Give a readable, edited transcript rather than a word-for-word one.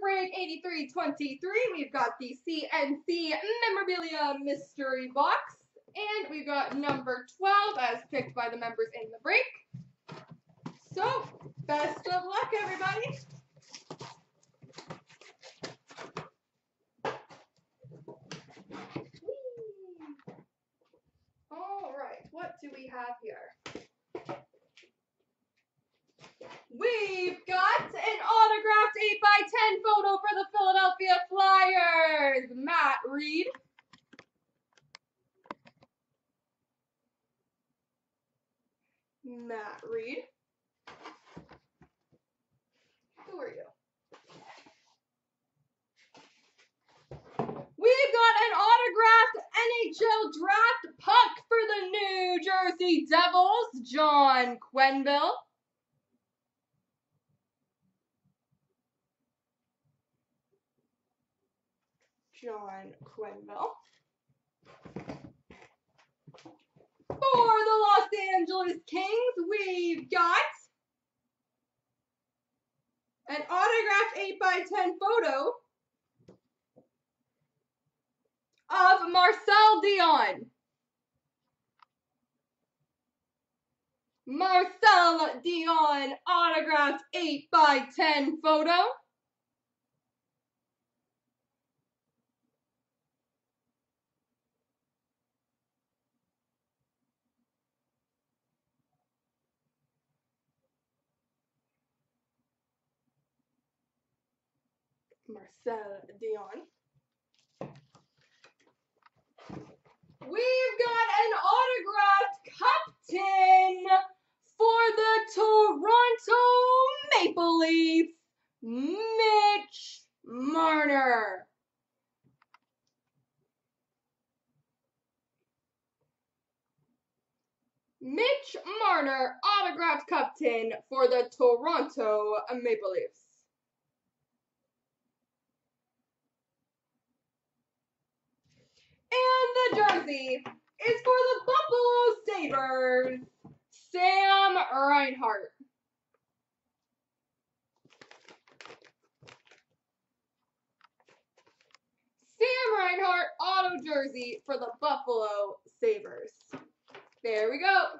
break 8323. We've got the CNC memorabilia mystery box. And we've got number 12 as picked by the members in the break. So, best of luck, everybody. All right, what do we have here? We've got an autographed 8x10 photo for the Philadelphia Flyers, Matt Reed. Matt Reed. Who are you? We've got an autographed NHL draft puck for the New Jersey Devils, John Quenneville. John Quenneville. For the Los Angeles Kings, we've got an autographed 8x10 photo of Marcel Dionne. Marcel Dionne autographed 8x10 photo. Marcel Dionne. We've got an autographed captain for the Toronto Maple Leafs, Mitch Marner. Mitch Marner, autographed captain for the Toronto Maple Leafs. And the jersey is for the Buffalo Sabres, Sam Reinhart. Sam Reinhart auto jersey for the Buffalo Sabres. There we go.